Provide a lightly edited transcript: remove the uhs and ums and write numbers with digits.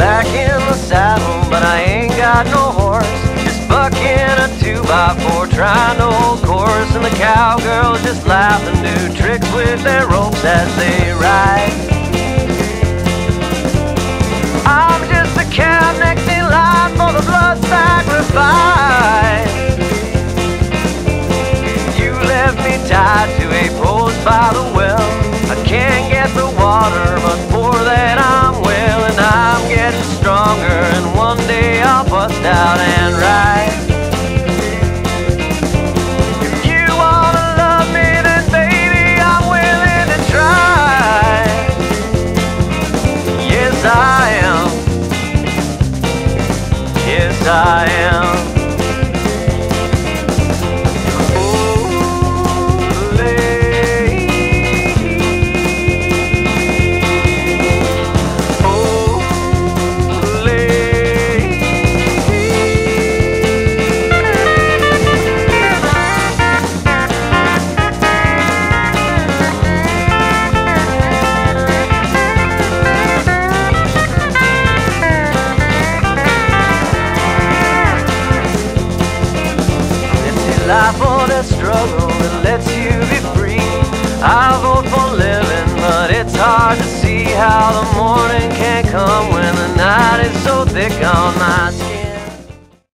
back in the saddle, but I ain't got no horse. Just bucking a 2x4, trying to hold course, and the cowgirls just laugh and do tricks with their ropes as they ride. I'm just a cow next in line for the blood sacrifice. You left me tied to a post by the well. I can't get the water, but for that I'm willing. I'm getting stronger, and one day I'll bust out and ride. If you wanna love me, then baby, I'm willing to try. Yes, I am. Yes, I am. Life on a struggle that lets you be free. I vote for living, but it's hard to see how the morning can come when the night is so thick on my skin.